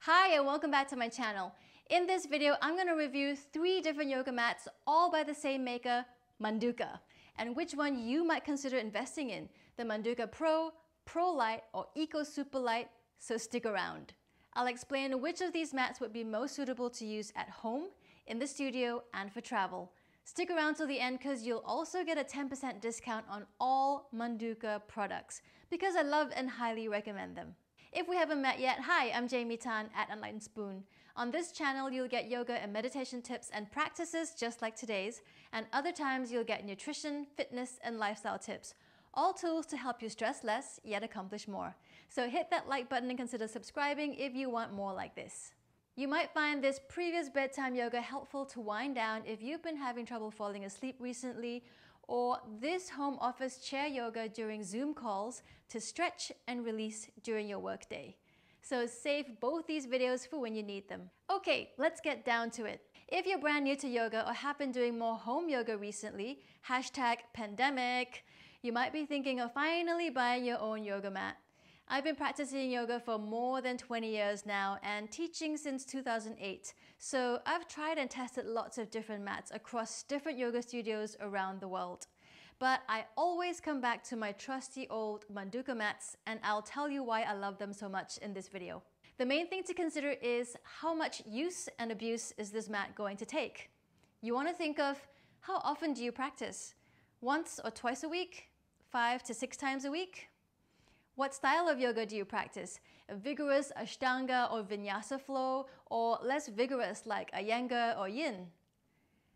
Hi and welcome back to my channel. In this video, I'm going to review 3 different yoga mats, all by the same maker, Manduka, and which one you might consider investing in, the Manduka Pro, PROlite, or eKO Superlite, so stick around. I'll explain which of these mats would be most suitable to use at home, in the studio, and for travel. Stick around till the end because you'll also get a 10% discount on all Manduka products because I love and highly recommend them. If we haven't met yet, hi, I'm Jamie Tan at Enlightened Spoon. On this channel, you'll get yoga and meditation tips and practices just like today's, and other times you'll get nutrition, fitness, and lifestyle tips. All tools to help you stress less, yet accomplish more. So hit that like button and consider subscribing if you want more like this. You might find this previous bedtime yoga helpful to wind down if you've been having trouble falling asleep recently, or this home office chair yoga during Zoom calls to stretch and release during your workday. So save both these videos for when you need them. Okay, let's get down to it. If you're brand new to yoga or have been doing more home yoga recently, #pandemic, you might be thinking of finally buying your own yoga mat. I've been practicing yoga for more than 20 years now and teaching since 2008, so I've tried and tested lots of different mats across different yoga studios around the world. But I always come back to my trusty old Manduka mats, and I'll tell you why I love them so much in this video. The main thing to consider is how much use and abuse is this mat going to take? You want to think of how often do you practice? Once or twice a week? 5 to 6 times a week? What style of yoga do you practice? A vigorous Ashtanga or vinyasa flow, or less vigorous like Iyengar or yin?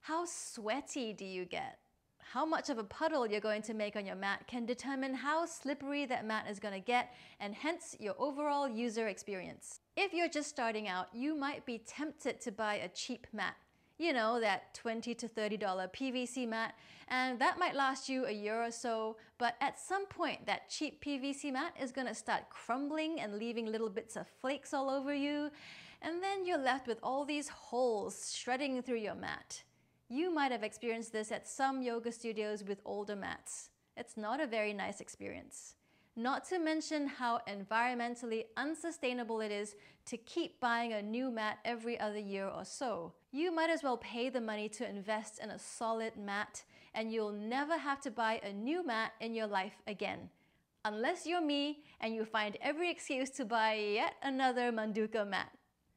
How sweaty do you get? How much of a puddle you're going to make on your mat can determine how slippery that mat is going to get, and hence your overall user experience. If you're just starting out, you might be tempted to buy a cheap mat. You know, that $20 to $30 PVC mat, and that might last you a year or so, but at some point that cheap PVC mat is going to start crumbling and leaving little bits of flakes all over you, and then you're left with all these holes shredding through your mat. You might have experienced this at some yoga studios with older mats. It's not a very nice experience. Not to mention how environmentally unsustainable it is to keep buying a new mat every other year or so. You might as well pay the money to invest in a solid mat, and you'll never have to buy a new mat in your life again. Unless you're me and you find every excuse to buy yet another Manduka mat.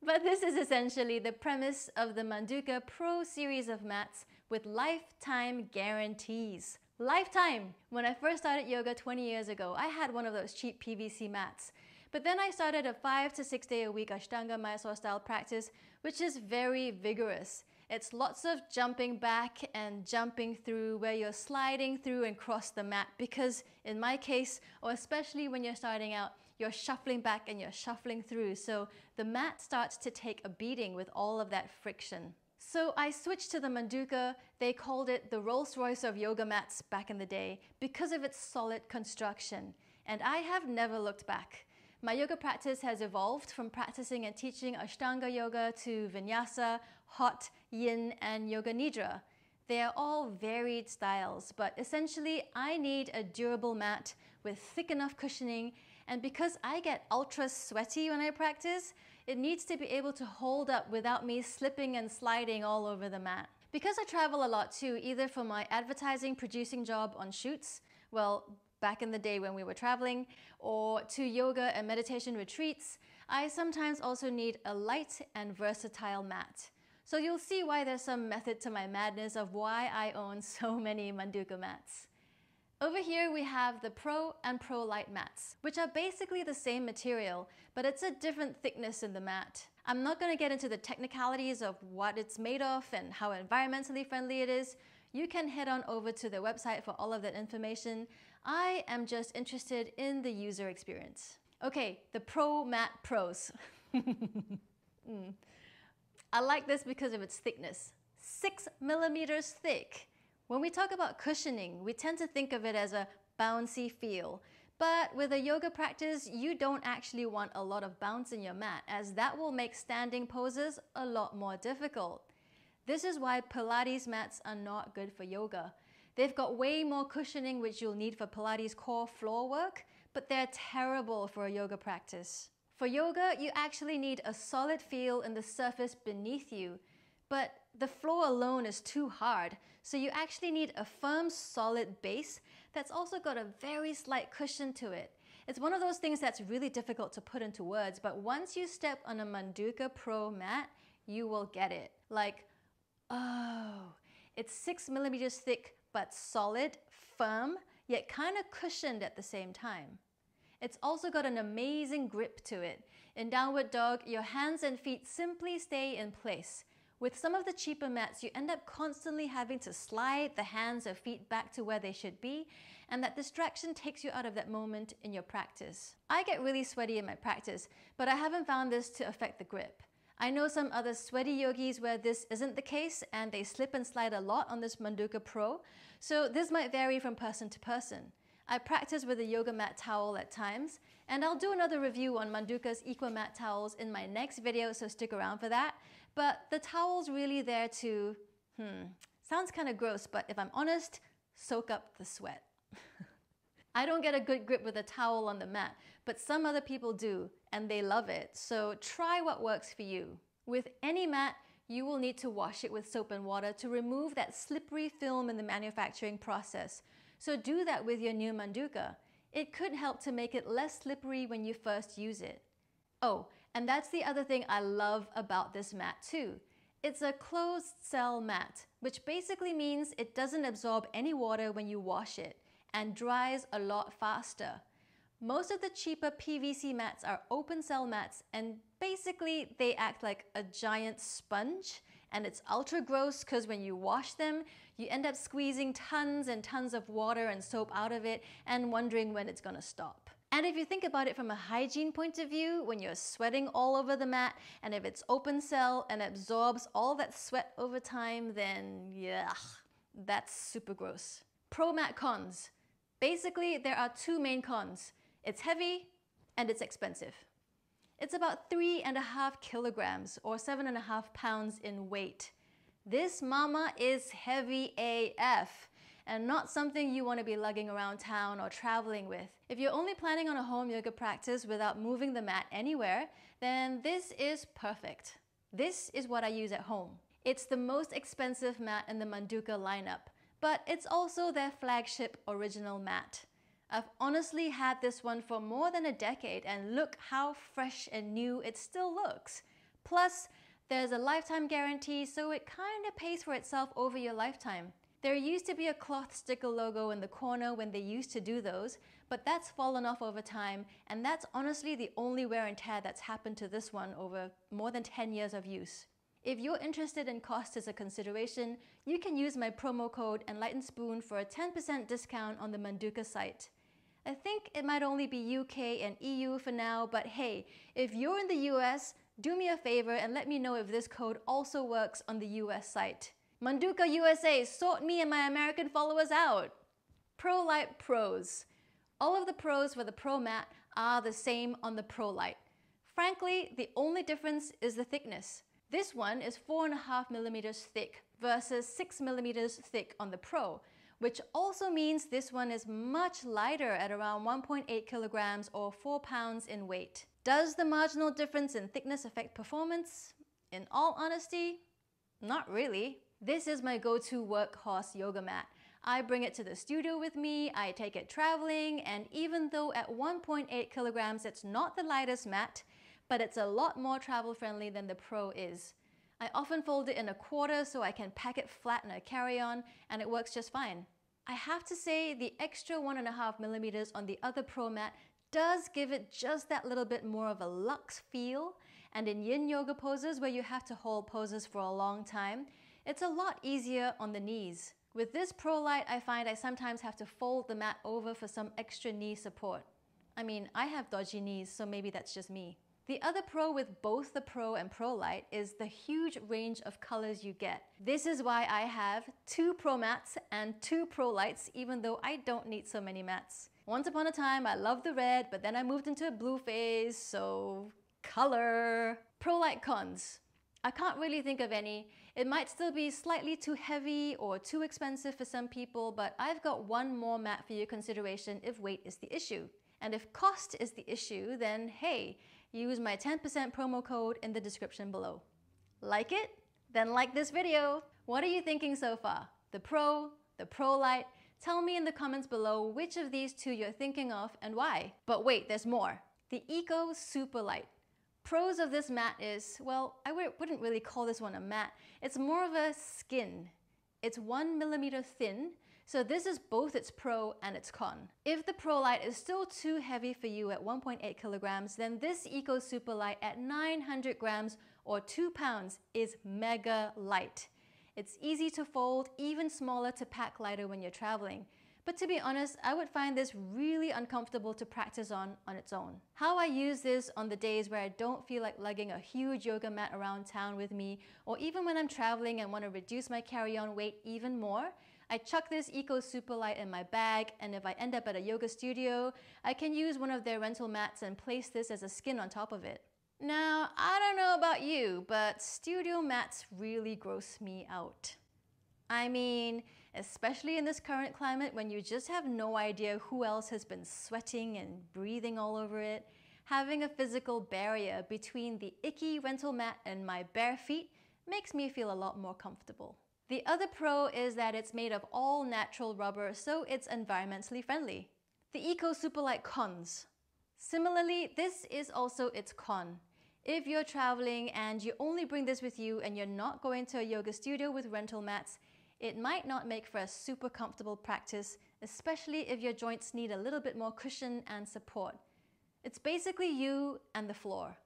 But this is essentially the premise of the Manduka Pro series of mats with lifetime guarantees. Lifetime! When I first started yoga 20 years ago, I had one of those cheap PVC mats. But then I started a 5 to 6 day a week Ashtanga Mysore style practice, which is very vigorous. It's lots of jumping back and jumping through, where you're sliding through and cross the mat, because in my case, or especially when you're starting out, you're shuffling back and you're shuffling through, so the mat starts to take a beating with all of that friction. So I switched to the Manduka. They called it the Rolls-Royce of yoga mats back in the day because of its solid construction, and I have never looked back. My yoga practice has evolved from practicing and teaching Ashtanga yoga to vinyasa, hot, yin, and yoga nidra. They are all varied styles, but essentially I need a durable mat with thick enough cushioning, and because I get ultra sweaty when I practice, it needs to be able to hold up without me slipping and sliding all over the mat. Because I travel a lot too, either for my advertising producing job on shoots, well, back in the day when we were traveling, or to yoga and meditation retreats, I sometimes also need a light and versatile mat. So you'll see why there's some method to my madness of why I own so many Manduka mats. Over here we have the Pro and PROlite mats, which are basically the same material, but it's a different thickness in the mat. I'm not going to get into the technicalities of what it's made of and how environmentally friendly it is. You can head on over to their website for all of that information. I am just interested in the user experience. Okay, the Pro mat pros. I like this because of its thickness. 6 millimeters thick. When we talk about cushioning, we tend to think of it as a bouncy feel. But with a yoga practice, you don't actually want a lot of bounce in your mat, as that will make standing poses a lot more difficult. This is why Pilates mats are not good for yoga. They've got way more cushioning, which you'll need for Pilates core floor work, but they're terrible for a yoga practice. For yoga, you actually need a solid feel in the surface beneath you, but the floor alone is too hard, so you actually need a firm, solid base that's also got a very slight cushion to it. It's one of those things that's really difficult to put into words, but once you step on a Manduka Pro mat, you will get it. Like, oh, it's 6 millimeters thick, but solid, firm, yet kind of cushioned at the same time. It's also got an amazing grip to it. In Downward Dog, your hands and feet simply stay in place. With some of the cheaper mats, you end up constantly having to slide the hands or feet back to where they should be, and that distraction takes you out of that moment in your practice. I get really sweaty in my practice, but I haven't found this to affect the grip. I know some other sweaty yogis where this isn't the case and they slip and slide a lot on this Manduka Pro, so this might vary from person to person. I practice with a yoga mat towel at times, and I'll do another review on Manduka's eQua mat towels in my next video, so stick around for that. But the towel's really there to, sounds kind of gross, but if I'm honest, soak up the sweat. I don't get a good grip with a towel on the mat, but some other people do, and they love it, so try what works for you. With any mat, you will need to wash it with soap and water to remove that slippery film in the manufacturing process. So do that with your new Manduka. It could help to make it less slippery when you first use it. Oh, and that's the other thing I love about this mat too. It's a closed cell mat, which basically means it doesn't absorb any water when you wash it and dries a lot faster. Most of the cheaper PVC mats are open cell mats, and basically they act like a giant sponge, and it's ultra gross because when you wash them, you end up squeezing tons and tons of water and soap out of it and wondering when it's gonna stop. And if you think about it from a hygiene point of view, when you're sweating all over the mat, and if it's open cell and absorbs all that sweat over time, then yeah, that's super gross. Pro mat cons. Basically, there are two main cons. It's heavy and it's expensive. It's about 3.5 kilograms or 7.5 pounds in weight. This mama is heavy AF and not something you want to be lugging around town or traveling with. If you're only planning on a home yoga practice without moving the mat anywhere, then this is perfect. This is what I use at home. It's the most expensive mat in the Manduka lineup, but it's also their flagship original mat. I've honestly had this one for more than a decade, and look how fresh and new it still looks. Plus, there's a lifetime guarantee, so it kinda pays for itself over your lifetime. There used to be a cloth sticker logo in the corner when they used to do those, but that's fallen off over time, and that's honestly the only wear and tear that's happened to this one over more than 10 years of use. If you're interested in cost as a consideration, you can use my promo code Enlightened Spoon for a 10% discount on the Manduka site. I think it might only be UK and EU for now, but hey, if you're in the US, do me a favor and let me know if this code also works on the US site. Manduka USA, sort me and my American followers out! PROlite Pros. All of the pros for the Pro mat are the same on the PROlite. Frankly, the only difference is the thickness. This one is 4.5 millimeters thick versus 6 millimeters thick on the Pro, which also means this one is much lighter at around 1.8 kilograms or 4 pounds in weight. Does the marginal difference in thickness affect performance? In all honesty, not really. This is my go-to workhorse yoga mat. I bring it to the studio with me, I take it traveling, and even though at 1.8 kilograms it's not the lightest mat, but it's a lot more travel-friendly than the Pro is. I often fold it in a quarter so I can pack it flat in a carry-on, and it works just fine. I have to say the extra 1.5 millimeters on the other Pro mat does give it just that little bit more of a luxe feel, and in yin yoga poses where you have to hold poses for a long time, it's a lot easier on the knees. With this PROlite, I find I sometimes have to fold the mat over for some extra knee support. I mean, I have dodgy knees, so maybe that's just me. The other pro with both the Pro and PROlite is the huge range of colors you get. This is why I have 2 Pro mats and 2 PROlites, even though I don't need so many mats. Once upon a time I loved the red, but then I moved into a blue phase, so color. PROlite cons. I can't really think of any. It might still be slightly too heavy or too expensive for some people, but I've got one more mat for your consideration if weight is the issue. And if cost is the issue, then hey, use my 10% promo code in the description below. Like it? Then like this video! What are you thinking so far? The Pro, the PROlite? Tell me in the comments below which of these two you're thinking of and why. But wait, there's more. The eKO Superlite. Pros of this mat is, well, I wouldn't really call this one a mat. It's more of a skin. It's 1 millimeter thin, so this is both its pro and its con. If the PROlite is still too heavy for you at 1.8 kilograms, then this eKO Superlite at 900 grams or 2 pounds is mega light. It's easy to fold, even smaller to pack lighter when you're traveling. But to be honest, I would find this really uncomfortable to practice on its own. How I use this on the days where I don't feel like lugging a huge yoga mat around town with me, or even when I'm traveling and want to reduce my carry-on weight even more, I chuck this eKO Superlite in my bag, and if I end up at a yoga studio, I can use one of their rental mats and place this as a skin on top of it. Now, I don't know about you, but studio mats really gross me out. I mean, especially in this current climate when you just have no idea who else has been sweating and breathing all over it, having a physical barrier between the icky rental mat and my bare feet makes me feel a lot more comfortable. The other pro is that it's made of all natural rubber, so it's environmentally friendly. The eKO Superlite cons. Similarly, this is also its con. If you're traveling and you only bring this with you and you're not going to a yoga studio with rental mats, it might not make for a super comfortable practice, especially if your joints need a little bit more cushion and support. It's basically you and the floor.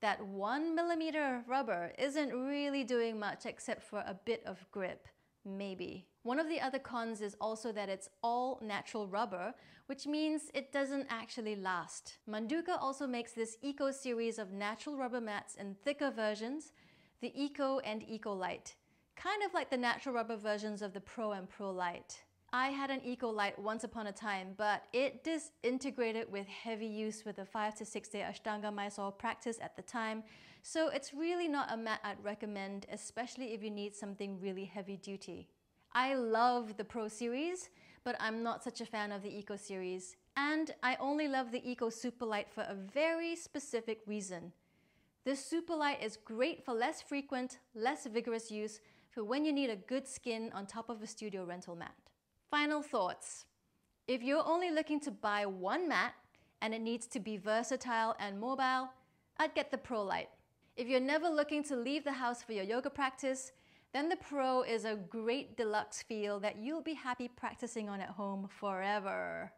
That 1 millimeter of rubber isn't really doing much except for a bit of grip, maybe. One of the other cons is also that it's all natural rubber, which means it doesn't actually last. Manduka also makes this eKO series of natural rubber mats in thicker versions, the eKO and eQua, kind of like the natural rubber versions of the Pro and PROlite. I had an eQua once upon a time, but it disintegrated with heavy use with a 5 to 6 day Ashtanga Mysore practice at the time, so it's really not a mat I'd recommend, especially if you need something really heavy duty. I love the Pro series, but I'm not such a fan of the eKO series. And I only love the eKO Superlite for a very specific reason. This Superlite is great for less frequent, less vigorous use for when you need a good skin on top of a studio rental mat. Final thoughts. If you're only looking to buy one mat and it needs to be versatile and mobile, I'd get the PROlite. If you're never looking to leave the house for your yoga practice, then the Pro is a great deluxe feel that you'll be happy practicing on at home forever.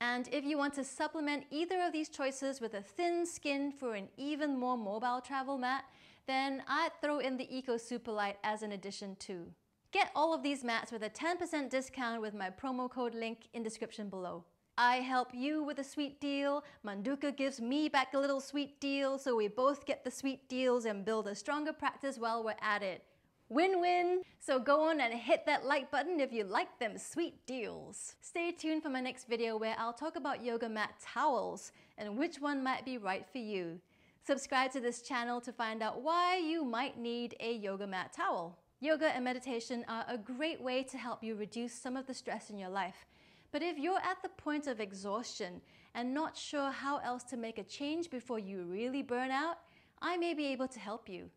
And if you want to supplement either of these choices with a thin skin for an even more mobile travel mat, then I'd throw in the eKO Superlite as an addition too. Get all of these mats with a 10% discount with my promo code link in description below. I help you with a sweet deal, Manduka gives me back a little sweet deal, so we both get the sweet deals and build a stronger practice while we're at it. Win-win! So go on and hit that like button if you like them sweet deals. Stay tuned for my next video where I'll talk about yoga mat towels and which one might be right for you. Subscribe to this channel to find out why you might need a yoga mat towel. Yoga and meditation are a great way to help you reduce some of the stress in your life. But if you're at the point of exhaustion and not sure how else to make a change before you really burn out, I may be able to help you.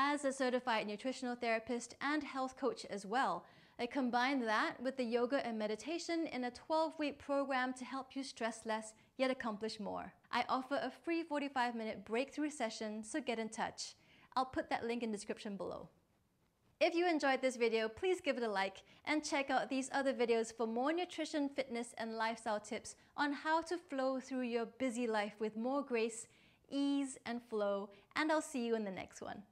As a certified nutritional therapist and health coach as well, I combine that with the yoga and meditation in a 12-week program to help you stress less yet accomplish more. I offer a free 45-minute breakthrough session, so get in touch. I'll put that link in description below. If you enjoyed this video, please give it a like and check out these other videos for more nutrition, fitness, and lifestyle tips on how to flow through your busy life with more grace, ease, and flow, and I'll see you in the next one.